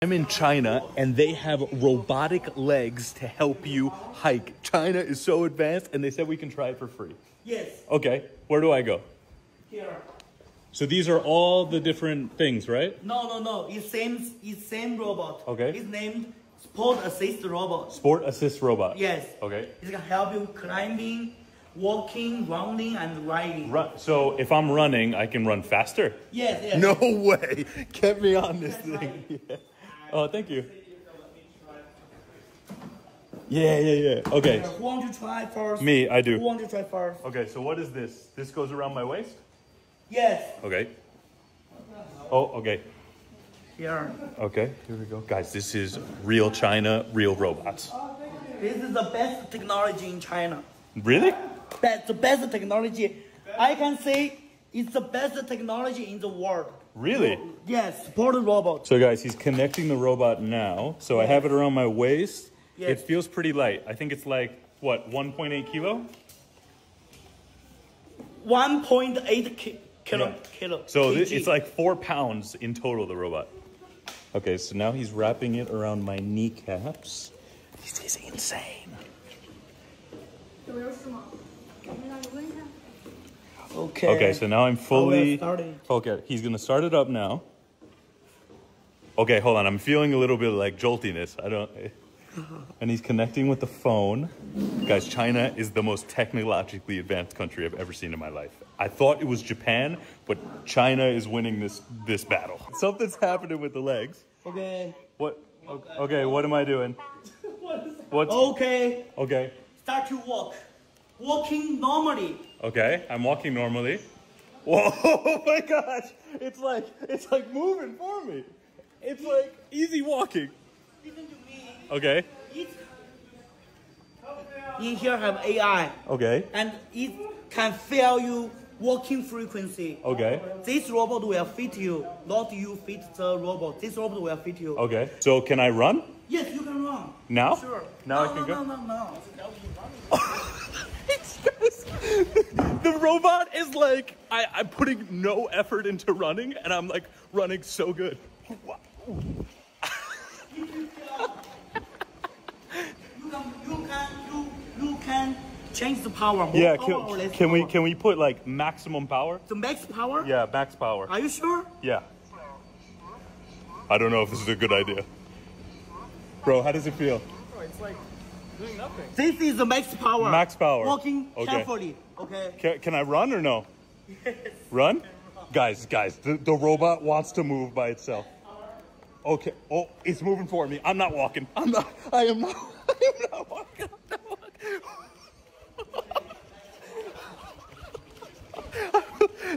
I'm in China and they have robotic legs to help you hike. China is so advanced and they said we can try it for free. Yes. Okay, where do I go? Here. So these are all the different things, right? No. It's same robot. Okay. It's named Sport Assist Robot. Sport Assist Robot. Yes. Okay. It's gonna help you climbing, walking, running, and riding. So if I'm running, I can run faster? Yes. No way. Get me on this thing. Yeah. Oh, thank you. Yeah. Okay. Who wants to try first? Me, I do. Who wants to try first? Okay, so what is this? This goes around my waist? Yes. Okay. Oh, okay. Here. Okay, here we go. Guys, this is real China, real robots. This is the best technology in China. Really? That's the best technology. I can say it's the best technology in the world. Really? Yes, support the robot. So guys, he's connecting the robot now. So I have it around my waist. Yes. It feels pretty light. I think it's like, what, 1.8 kilo? 1.8 kilo. So it's like 4 pounds in total, the robot. Okay, so now he's wrapping it around my kneecaps. This is insane. Okay, so now I'm fully... Okay, he's going to start it up now. Okay, hold on. I'm feeling a little bit like joltiness. I don't... And he's connecting with the phone. Guys, China is the most technologically advanced country I've ever seen in my life. I thought it was Japan, but China is winning this battle. Something's happening with the legs. Okay. What? Okay, what am I doing? What? Okay. Okay. Start to walk. Walking normally. Okay, I'm walking normally. Whoa, oh my gosh. It's like moving for me. It's like easy walking. Listen to me. Okay. In here have AI. Okay. And it can feel you walking frequency. Okay. This robot will fit you, not you fit the robot. This robot will fit you. Okay. So can I run? Yes, you can run. Now? Sure. Now I can go? No. The robot is like, I'm putting no effort into running, and I'm like running so good. You can change the power. Can we put like maximum power? The max power? Yeah, max power. Are you sure? Yeah. I don't know if this is a good idea. Bro, how does it feel? Bro, it's like doing nothing. This is the max power. Max power. Walking carefully. Okay. Can I run or no? Yes. Run? Guys, the robot wants to move by itself. Okay. Oh, it's moving for me. I'm not walking. I am not walking.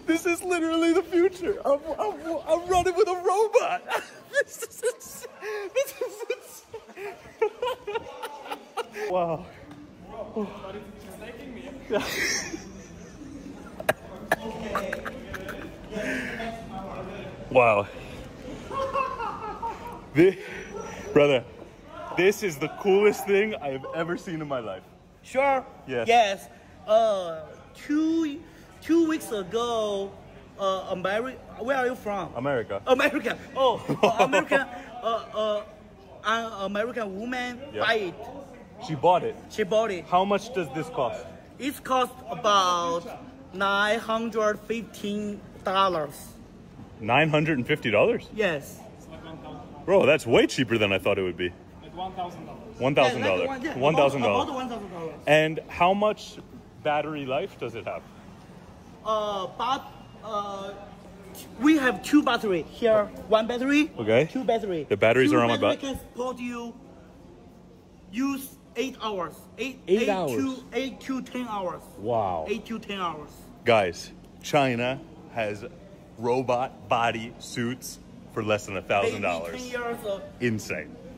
This is literally the future. I'm running with a robot. This is insane. Wow. But it's taking me. Wow. Brother, this is the coolest thing I have ever seen in my life. Sure. Yes. Two weeks ago, America. Where are you from? America. Oh, an American woman buy it. She bought it. How much does this cost? It cost about $915. $950? Yes. Bro, that's way cheaper than I thought it would be. Like $1,000. $1,000. And how much battery life does it have? We have two batteries here. One battery. Okay. Two batteries. The batteries are on my back. Can support you. Use 8 hours. Eight hours. Eight to 10 hours. Wow. 8 to 10 hours. Guys, China has robot body suits for less than $1,000. Insane.